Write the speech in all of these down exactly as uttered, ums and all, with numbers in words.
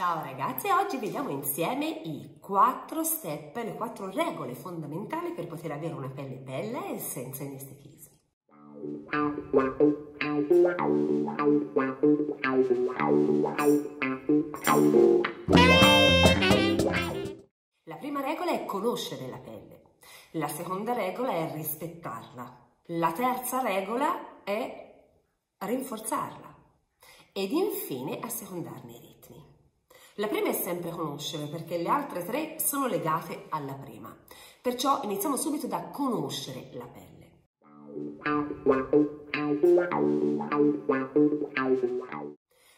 Ciao ragazze, oggi vediamo insieme i quattro step, le quattro regole fondamentali per poter avere una pelle bella e senza inestetismi. La prima regola è conoscere la pelle, la seconda regola è rispettarla, la terza regola è rinforzarla ed infine assecondarne i ritmi. La prima è sempre conoscere, perché le altre tre sono legate alla prima. Perciò iniziamo subito da conoscere la pelle.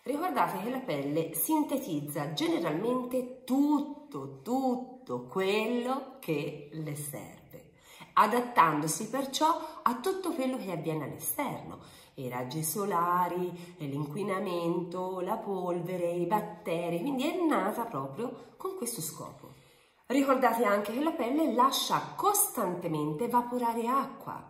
Ricordate che la pelle sintetizza generalmente tutto, tutto quello che le serve, adattandosi perciò a tutto quello che avviene all'esterno. I raggi solari, l'inquinamento, la polvere, i batteri, quindi è nata proprio con questo scopo. Ricordate anche che la pelle lascia costantemente evaporare acqua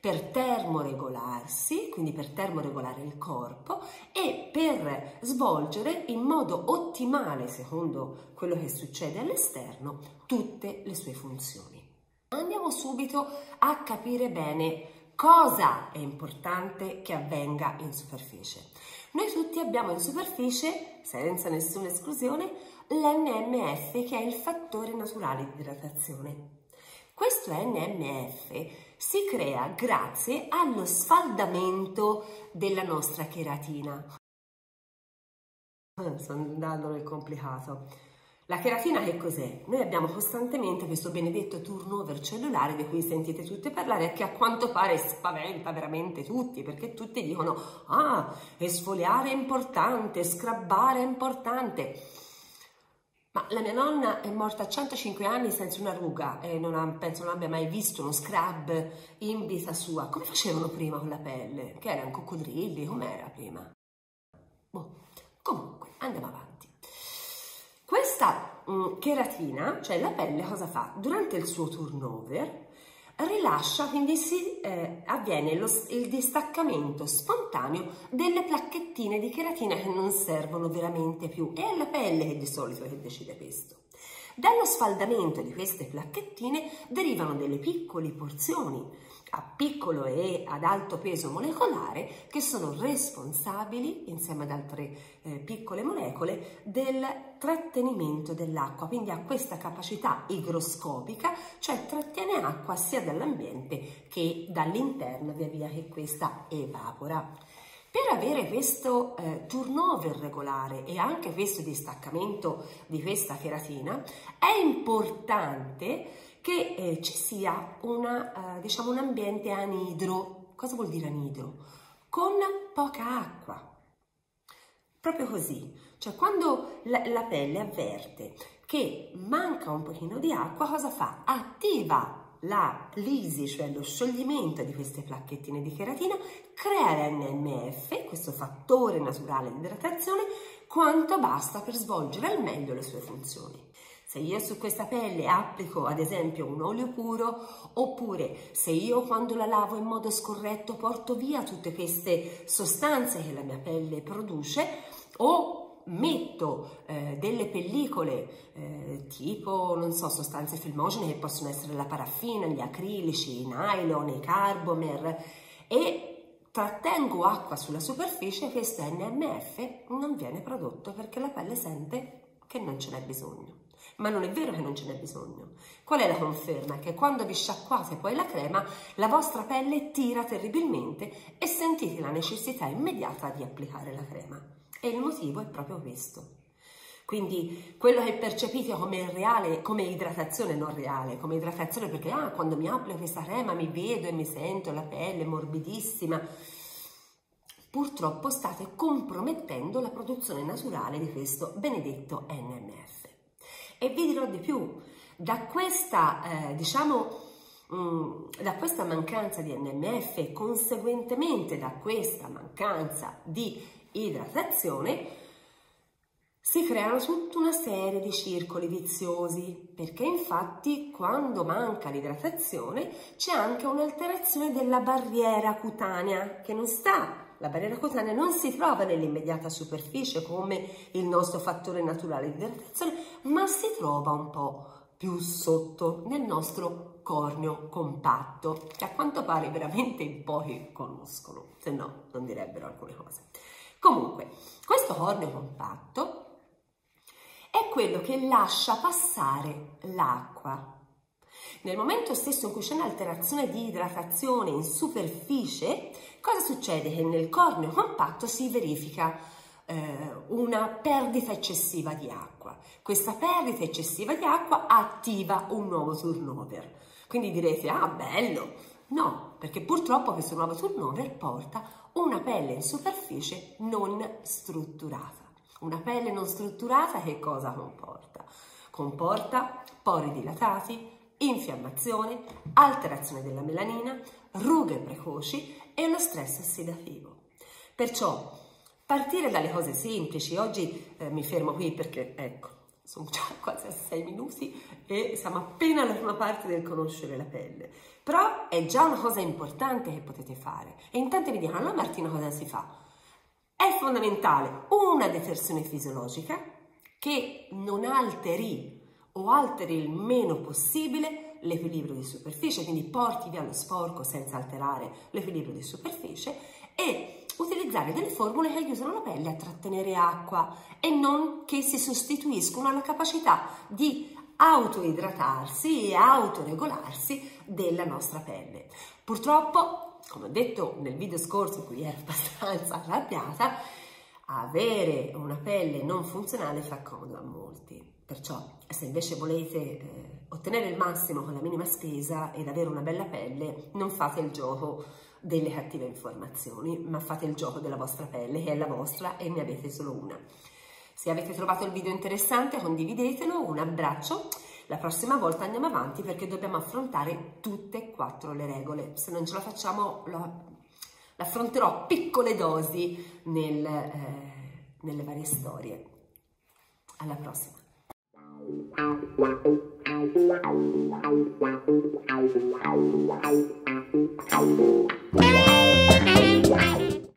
per termoregolarsi, quindi per termoregolare il corpo e per svolgere in modo ottimale, secondo quello che succede all'esterno, tutte le sue funzioni. Andiamo subito a capire bene cosa è importante che avvenga in superficie. Noi tutti abbiamo in superficie, senza nessuna esclusione, l'N M F, che è il fattore naturale di idratazione. Questo N M F si crea grazie allo sfaldamento della nostra cheratina. Sto andando nel complicato. La cheratina che cos'è? Noi abbiamo costantemente questo benedetto turnover cellulare di cui sentite tutti parlare e che a quanto pare spaventa veramente tutti, perché tutti dicono «Ah, esfoliare è importante, scrabbare è importante». Ma la mia nonna è morta a centocinque anni senza una ruga e non ha, penso non abbia mai visto uno scrub in vita sua. Come facevano prima con la pelle? Che erano coccodrilli? Com'era prima? Boh. Comunque, andiamo avanti. Questa mh, cheratina, cioè la pelle, cosa fa? Durante il suo turnover rilascia, quindi si, eh, avviene lo, il distaccamento spontaneo delle placchettine di cheratina che non servono veramente più. È la pelle che di solito che decide questo. Dallo sfaldamento di queste placchettine derivano delle piccole porzioni a piccolo e ad alto peso molecolare che sono responsabili, insieme ad altre eh, piccole molecole, del trattenimento dell'acqua, quindi ha questa capacità igroscopica, cioè trattiene acqua sia dall'ambiente che dall'interno via via che questa evapora. Per avere questo eh, turnover regolare e anche questo distaccamento di questa cheratina è importante che eh, ci sia una, eh, diciamo un ambiente anidro. Cosa vuol dire anidro? Con poca acqua. Proprio così. Cioè quando la, la pelle avverte che manca un pochino di acqua, cosa fa? Attiva la lisi, cioè lo scioglimento di queste placchettine di cheratina, crea l'N M F, questo fattore naturale di idratazione, quanto basta per svolgere al meglio le sue funzioni. Se io su questa pelle applico ad esempio un olio puro, oppure se io quando la lavo in modo scorretto porto via tutte queste sostanze che la mia pelle produce, o metto eh, delle pellicole eh, tipo, non so, sostanze filmogene che possono essere la paraffina, gli acrilici, i nylon, i carbomer, e trattengo acqua sulla superficie, questo N M F non viene prodotto perché la pelle sente che non ce n'è bisogno. Ma non è vero che non ce n'è bisogno. Qual è la conferma? Che quando vi sciacquate poi la crema, la vostra pelle tira terribilmente e sentite la necessità immediata di applicare la crema. E il motivo è proprio questo. Quindi quello che percepite come reale, come idratazione non reale, come idratazione perché ah, quando mi applico questa crema mi vedo e mi sento la pelle morbidissima, purtroppo state compromettendo la produzione naturale di questo benedetto N M F. E vi dirò di più, da questa, eh, diciamo, da questa mancanza di N M F e conseguentemente da questa mancanza di idratazione si creano tutta una serie di circoli viziosi, perché infatti quando manca l'idratazione c'è anche un'alterazione della barriera cutanea che non sta la barriera cutanea non si trova nell'immediata superficie come il nostro fattore naturale di idratazione, ma si trova un po' più sotto nel nostro corneo compatto, che a quanto pare veramente in pochi conoscono, se no non direbbero alcune cose. Comunque, questo corneo compatto è quello che lascia passare l'acqua. Nel momento stesso in cui c'è un'alterazione di idratazione in superficie, cosa succede? Che nel corneo compatto si verifica eh, una perdita eccessiva di acqua. Questa perdita eccessiva di acqua attiva un nuovo turnover. Quindi direte, ah bello! No, perché purtroppo questo nuovo turnover porta una pelle in superficie non strutturata. Una pelle non strutturata che cosa comporta? Comporta pori dilatati, infiammazione, alterazione della melanina, rughe precoci e lo stress ossidativo. Perciò, partire dalle cose semplici, oggi eh, mi fermo qui perché, ecco, sono già quasi a sei minuti e siamo appena alla prima parte del conoscere la pelle. Però è già una cosa importante che potete fare. E intanto vi dicono, allora Martina cosa si fa? È fondamentale una detersione fisiologica che non alteri o alteri il meno possibile l'equilibrio di superficie, quindi porti via lo sporco senza alterare l'equilibrio di superficie, e utilizzare delle formule che aiutano la pelle a trattenere acqua e non che si sostituiscono alla capacità di autoidratarsi e autoregolarsi della nostra pelle. Purtroppo, come ho detto nel video scorso in cui ero abbastanza arrabbiata, avere una pelle non funzionale fa comodo a molti. Perciò, se invece volete eh, ottenere il massimo con la minima spesa ed avere una bella pelle, non fate il gioco delle cattive informazioni, ma fate il gioco della vostra pelle, che è la vostra e ne avete solo una. Se avete trovato il video interessante, condividetelo, un abbraccio. La prossima volta andiamo avanti perché dobbiamo affrontare tutte e quattro le regole. Se non ce la facciamo, l'affronterò a piccole dosi nel, eh, nelle varie storie. Alla prossima! Wow.